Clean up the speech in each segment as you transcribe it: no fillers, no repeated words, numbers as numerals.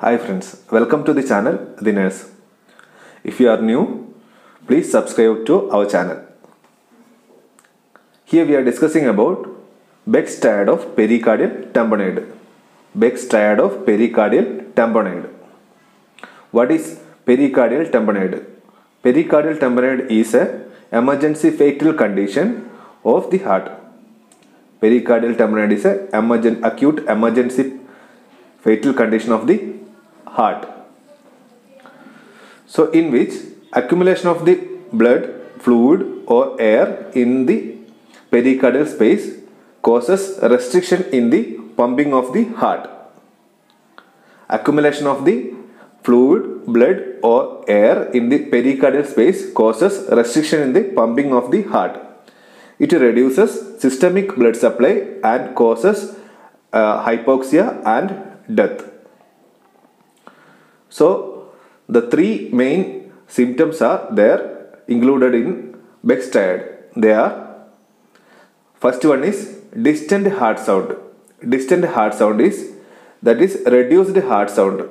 Hi friends, welcome to the channel The Nurse. If you are new, please subscribe to our channel. Here we are discussing about Beck's triad of pericardial tamponade. Beck's triad of pericardial tamponade. What is pericardial tamponade? Pericardial tamponade is an emergency fatal condition of the heart. Pericardial tamponade is an acute emergency fatal condition of the heart. So, in which accumulation of the blood, fluid or air in the pericardial space causes restriction in the pumping of the heart. Accumulation of the fluid, blood or air in the pericardial space causes restriction in the pumping of the heart. It reduces systemic blood supply and causes hypoxia and death. So, the three main symptoms are there included in Beck's triad. They are, first one is distant heart sound. Distant heart sound is, that is, reduced heart sound.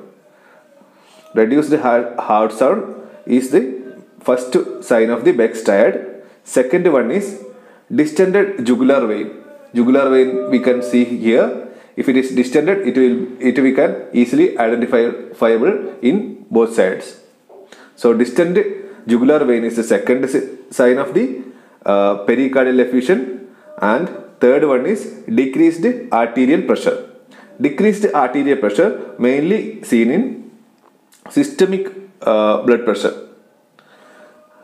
Reduced heart sound is the first sign of the Beck's triad. Second one is distended jugular vein. Jugular vein we can see here. If it is distended, we can easily identifiable in both sides. So distended jugular vein is the second sign of the pericardial effusion. And third one is decreased arterial pressure. Decreased arterial pressure mainly seen in systemic blood pressure.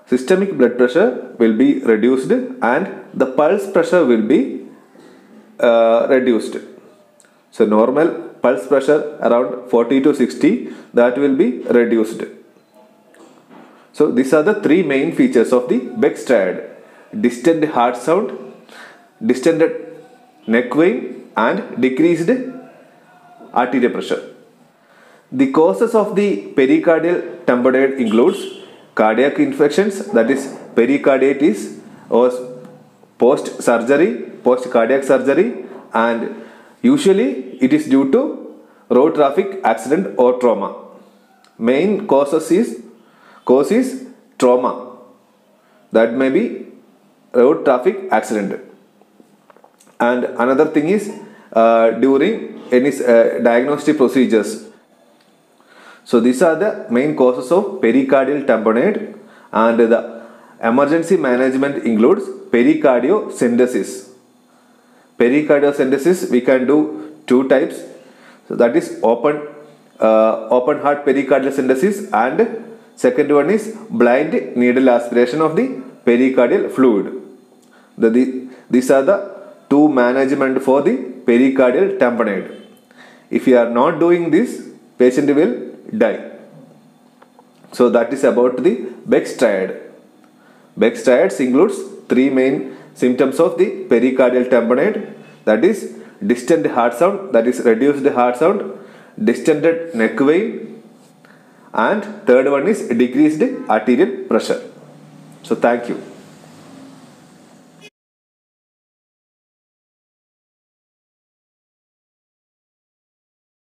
Systemic blood pressure will be reduced and the pulse pressure will be reduced. So normal pulse pressure around 40 to 60, that will be reduced. So these are the three main features of the Beck's triad: distant heart sound, distended neck vein and decreased arterial pressure. The causes of the pericardial tamponade includes cardiac infections, that is pericarditis or post-surgery, post-cardiac surgery, and usually it is due to road traffic accident or trauma. Main cause is trauma, that may be road traffic accident. And another thing is during any diagnostic procedures. So these are the main causes of pericardial tamponade, and the emergency management includes pericardiocentesis. Pericardiocentesis we can do two types. So that is open heart pericardiocentesis, and second one is blind needle aspiration of the pericardial fluid. These are the two management for the pericardial tamponade. If you are not doing this, patient will die. So that is about the Beck's triad. Beck's triad includes three main symptoms of the pericardial tamponade, that is distant heart sound, that is reduced heart sound, distended neck vein, and third one is decreased arterial pressure. So thank you.